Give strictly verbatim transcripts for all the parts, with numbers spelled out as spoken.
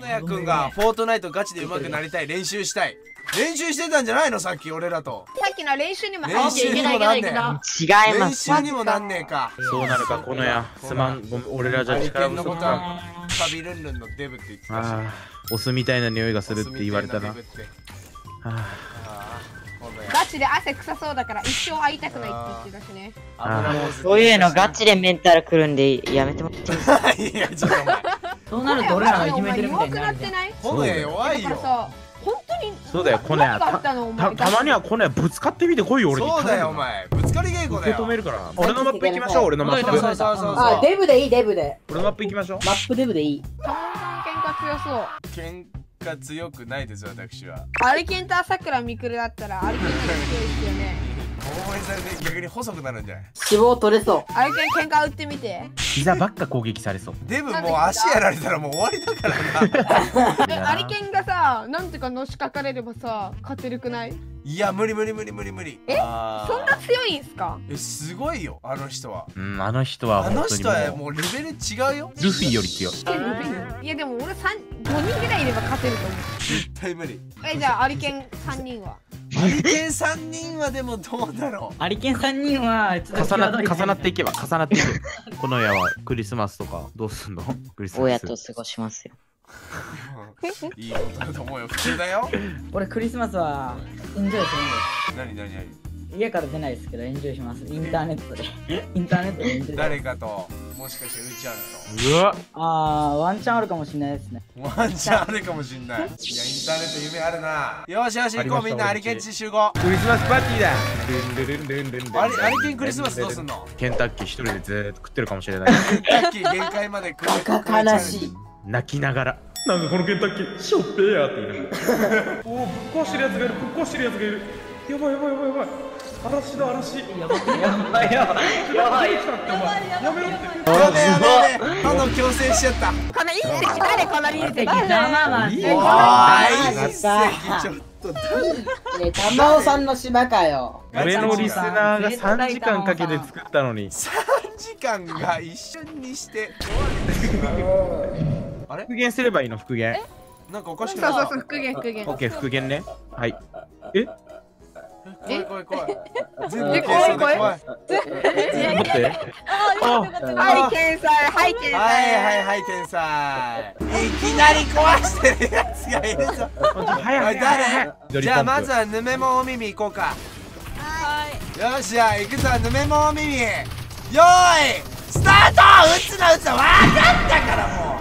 野谷くんがフォートナイトガチで上手くなりたい、練習したい、練習してたんじゃないのさっき俺らと。さっきの練習にも入っちゃいけないけど違います。練習にもなんねえか。そうなるかこのやすまん、俺らじゃ力不足か。サビルンルンのデブって言ってたし、オスみたいな匂いがするって言われたな。ガチで汗臭そうだから一生会いたくないって言ってたしね。そういうのガチでメンタルくるんでやめてもらっていいですか。そうなると俺らがいじめてるみたいになる。そうだよ、弱いよ。本当にそうだよ、コネや。たまにはコネぶつかってみてこいよ、俺に。そうだよ、お前。ぶつかり稽古だよ。受け止めるから。俺のマップ行きましょう、俺のマップ。そうそうそうそう。あ、デブでいい、デブで。俺のマップ行きましょう。マップデブでいい。たまに喧嘩強そう。喧嘩強くないです、私は。アルケンと朝倉未来だったら、アルケンが強いですよね。大盛りされて逆に細くなるんじゃない？脂肪取れそう。アルケン喧嘩打ってみて。膝ばっか攻撃されそう。デブもう足やられたらもう終わりだからな。アリケンがさ、なんてかのしかかれればさ、勝てるくない？いや無理無理無理無理無理。え、そんな強いんすか？え、すごいよあの人は。うん、あの人はあの人はもうレベル違うよ。ルフィより強い。いやでも俺三五人ぐらいいれば勝てると思う。絶対無理。え、じゃあアリケン三人は？アリケン三人はでもどうだろう。アリケン三人は重な重なっていけば重なっていく。この世はクリスマスとかどうすんの？クリスマス親と過ごしますよ。いいことだと思うよ、普通だよ。俺クリスマスはエンジョイするんだよ。何何何？家から出ないですけどエンジョイします。インターネットで。インターネットでエンジョイします。誰かともしかしてうちゃんと。うわ。ああ、ワンチャンあるかもしれないですね。ワンチャンあるかもしれない。いやインターネット夢あるな。よしよし行こうみんな、アリケンち集合。クリスマスパーティーだ。アリアリケンクリスマスどうすんの？ケンタッキー一人でずーっと食ってるかもしれない。ケンタッキー限界まで食う。バカ悲しい。泣きながら。なんかこのケンタッキーしょっぺーやって言う。おお、ぶっ壊してるやつがいる、ぶっ壊してるやつがいる。やばいやばいやばいやばい。嵐だ嵐。やばいやばいやばいやばい。やめろって。やべやべやべ。あの強制しちゃった。この隕石誰、この隕石。まあまあ。隕石ちょっと。ね、玉尾さんの島かよ。俺のリスナーが三時間かけて作ったのに。三時間が一瞬にして終わるんですよ。あれ？復元すればいいの、復元。なんかおかしくない？そうそうそう、復元復元。オッケー、復元ね。はい。え？え？怖い怖い怖い。怖い怖い。待って。はい、天才、はい、天才。はいはいはい、天才。いきなり壊してるやつがいるぞ。はい、誰？じゃあまずはぬめもお耳行こうか。はい。よっしゃ、行くぞ、ぬめもお耳。よーい、スタート！撃つな撃つな、わかったから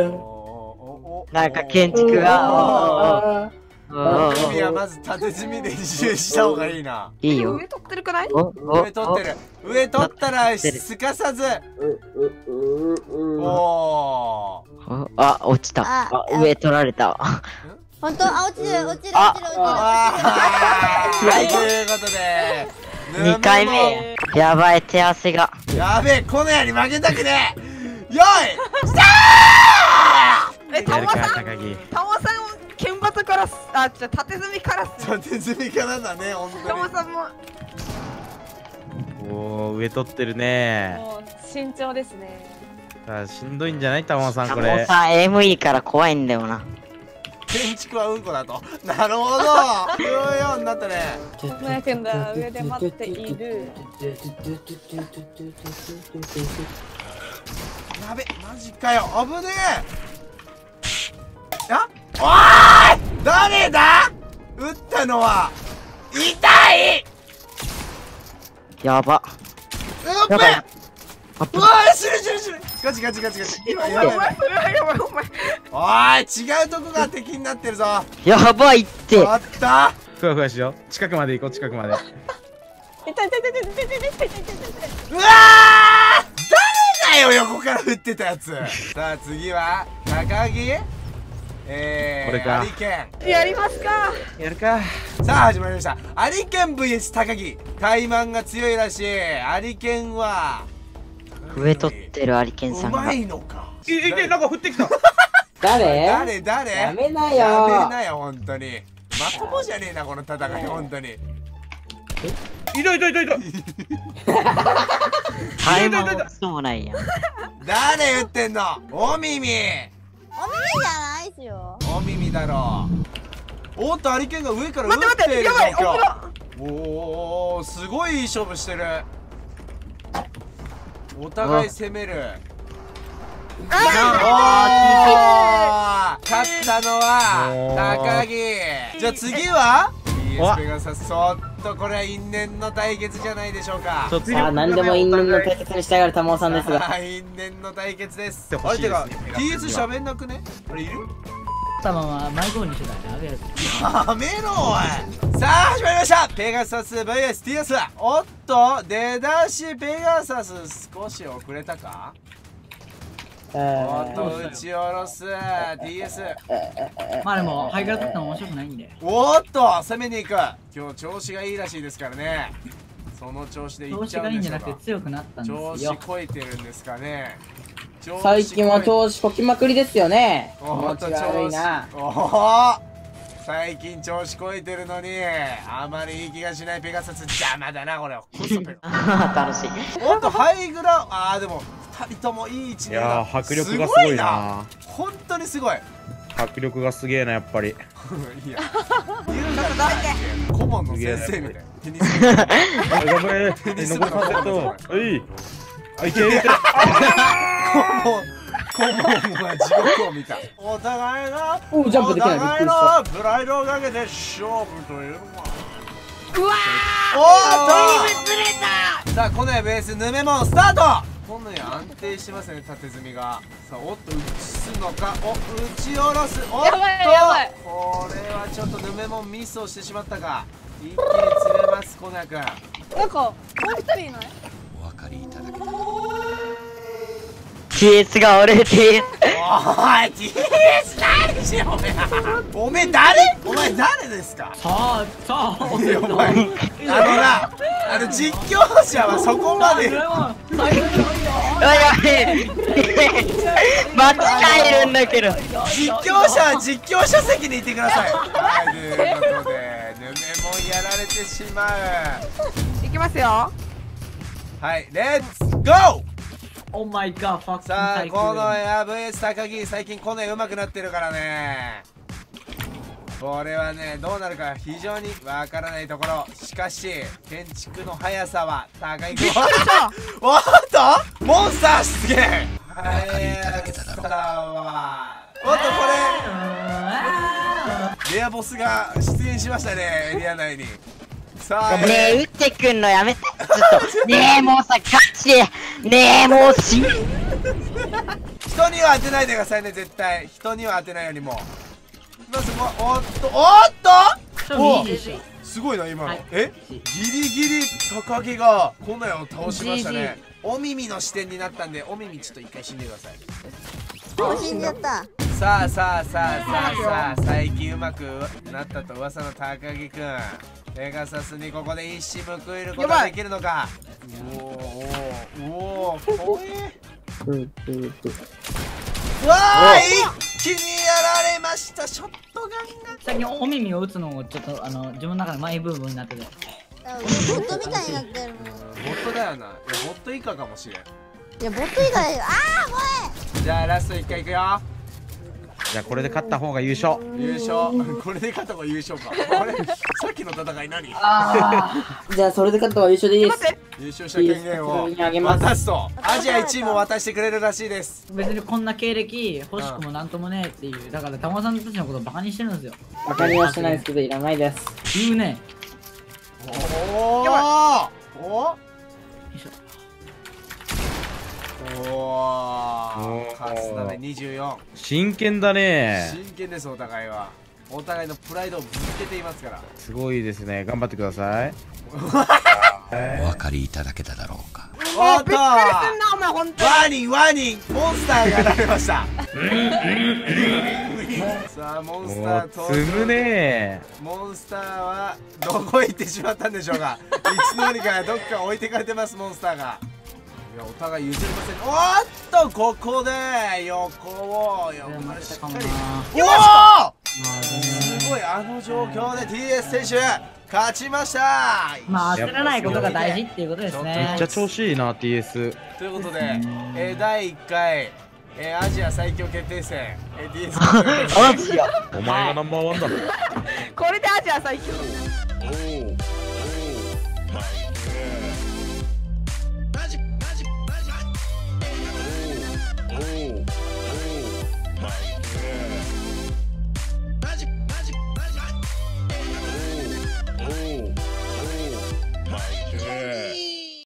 もう。なんか建築が首はまず縦積みで練習した方がいいな。いいよ、上取ってるくない？上取ってる、上取ったらすかさず。おー、あ、落ちた。あ、上取られた。本当？あ、落ちる落ちる落ちる落ちる。ということでにかいめ。やばい、手汗がやべえ。このやに負けたくねえ。よいスタート。え、タモさん、タモさん、剣伐から、あ、じゃ、縦積みから。縦積みからだね、本当に。タモさんも。おお、上取ってるね。もう慎重ですね。あ、しんどいんじゃない、タモさん、これ。タモさん、エムイー いいから怖いんだよな。建築はうんこだと。なるほど。強いようになったね。マヤ君だ、上で待っている。やべ、マジかよ、危ねえ。あ、おーい、誰だ撃ったのは。痛い、やば。うっべ、うわー、死ぬ死ぬ死ぬ。ガチガチガチガチ。今やばい、やばい、お前。おーい、違うとこが敵になってるぞ。やばいって。あった、ふわふわしよう。近くまで行こう、近くまで。痛い痛い痛い痛い痛い痛い痛い痛い痛い痛い。うわー、誰だよ、横から撃ってたやつ。さあ次は高木。えー、これか。アリケンやりますか。やるか。さあ始まりました、アリケン ブイエス 高木。怠慢が強いらしい。アリケンは上取ってる。アリケンさんがうまいのか。えええ、なんか降ってきた。誰誰誰。やめなよやめなよ、本当にまともじゃねえなこの戦い、本当に。え、いたいたいたいた。怠慢もそうもないやん。誰言ってんの。おみみおみみじゃない。ますよ。お耳だろう。おっとハリケーンが上から撃っている。待って待って、やばい。おおお、すごいいい勝負してる。お互い攻める。ああ、勝ったのは高木。じゃあ次は ビーエス ペガサス。そっとこれは因縁の対決じゃないでしょうか。さあ何でも因縁の対決にしたがる玉尾さんですが、因縁の対決です。あれてか ティーエス しゃべんなくね。あれいる玉尾は迷子にしてたね。やめろおい。さあ始まりました、ペガサス ブイエスティーエス。 おっと出だしペガサス少し遅れたか。おっと打ち下ろす ティーエス。 まあでもハイカラ取ったの面白くないんで。おっと攻めに行く。今日調子がいいらしいですからね。その調子でいっちゃうんでしょうか。調子がいいんじゃなくて強くなったんですよ。調子こいてるんですかね。最近は調子こきまくりですよね。おっと調子、おお最近調子こいてるのにあまりいい気がしないペガサス。邪魔だなこれ。楽しい。おっとハイグラ、あーでもふたりともいい位置にいるな。迫力がすごいな。本当にすごい。迫力がすげえなやっぱり。いや。顧問の先生みたいな。テニス。頑張れ。テニスのカセット。はい。あいけいけ。顧問は地獄を見た。お互いがお互いのプライドをかけて勝負というのは。うわー。おーっと。ずれた。さあこのベースヌメモンスタート。今度は安定してますね、縦積みが。さあ、おっと、打ちすのか、お、打ち下ろす、おっと、これはちょっとぬめもんミスをしてしまったか。一気に釣れます、コナ君。なんか、もう一人いない？お分かりいただけた。ティーエス が俺、ティーエス。おい、ティーエス 何しようや。おめえ誰？お前誰ですか？さあ、さあ、お前。あのな。あの実況者はそこまで。間違えるんだけど。実況者は実況者席にいてください。はい、ということで、ぬめもんやられてしまう。いきますよ。はい、レッツゴー。オーマイガー、ファクター。さあ、このエア ブイエス 高木、最近この絵上手くなってるからね。これはね、どうなるか非常にわからないところ。しかし建築の速さは高い。おっとモンスターすげえ。おっとこれレアボスが出現しましたね、エリア内に。さあねえ、打ってくんのやめてちょっと。ねえもうさガチで、ねえもう死ぬ。人には当てないでくださいね、絶対。人には当てないよりも。おっとおっとすごいな今の。え、ギリギリ高木がこの矢を倒しましたね。お耳の視点になったんで、お耳ちょっと一回死んでください。死んじゃった。さあさあさあさあさあ、最近うまくなったと噂の高木くん、ペガサスにここで一矢報いることができるのか。おおおお怖え。うわあ一気にやられました。ショットガンが最近お耳を打つのをちょっとあの自分の中でマイブームになってる。ボットみたいになってるもん。ボットだよな。いやボット以下かもしれん。いやボット以下だよ。ああ怖い。じゃあラスト一回いくよ。じゃあこれで勝った方が優勝。優勝これで勝った方が優勝か。あれさっきの戦い何。あじゃあそれで勝った方が優勝でいいです。優勝した権限を渡すとアジアいちいも渡してくれるらしいです。別にこんな経歴欲しくもなんともねえっていう。だから玉尾さんたちのことバカにしてるんですよ。バカにはしてないですけどいらないです。言うね。おーおおー、勝つためにじゅうよん。真剣だね。真剣です。お互いはお互いのプライドをぶつけていますから、すごいですね。頑張ってください。お分かりいただけただろうか。おっとワニワニモンスターが現れました。さあモンスターと積むね。モンスターはどこ行ってしまったんでしょうか。いつの間にかどっか置いてかれてます、モンスターが。いやお互い譲りません。おっとここで横を横までしっかり。おおすごい、あの状況で ティーエス 選手勝ちました。まあ焦らないことが大事っていうことですね。めっちゃ調子いいな ティーエス。 ということで、えー、だいいっかいえー、アジア最強決定戦えー、ディーエス アジアお前がナンバーワンだろこれでアジア最強。